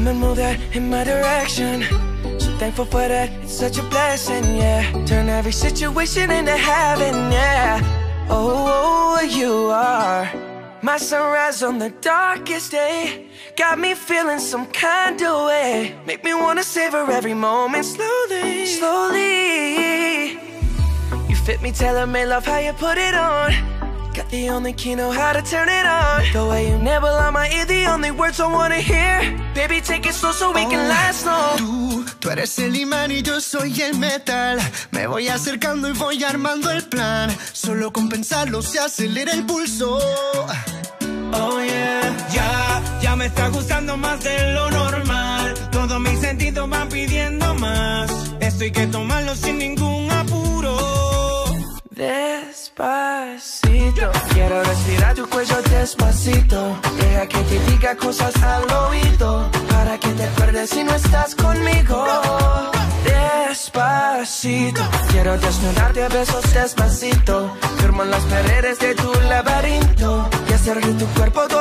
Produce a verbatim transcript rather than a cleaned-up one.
Come and move that in my direction. So thankful for that, it's such a blessing, yeah. Turn every situation into heaven, yeah. Oh, oh, you are my sunrise on the darkest day. Got me feeling some kind of way. Make me wanna savor every moment slowly, slowly. You fit me, tailor-made love, how you put it on. Got the only key, know how to turn it on. The way you nibble on my ear, the only words I wanna hear. Baby, take it slow so we oh, can last long. Tú, tú eres el imán y yo soy el metal. Me voy acercando y voy armando el plan. Solo con pensarlo se acelera el pulso. Oh yeah. Ya, ya me está gustando más de lo normal. Todos mis sentidos van pidiendo más. Esto hay que tomarlo sin ningún apuro. Despacito, quiero respirar tu cuello despacito. Deja que te diga cosas al oído, para que te acuerdes si no estás conmigo. Despacito, quiero desnudarte a besos despacito. Firmo en las paredes de tu laberinto y hacer de tu cuerpo doloroso.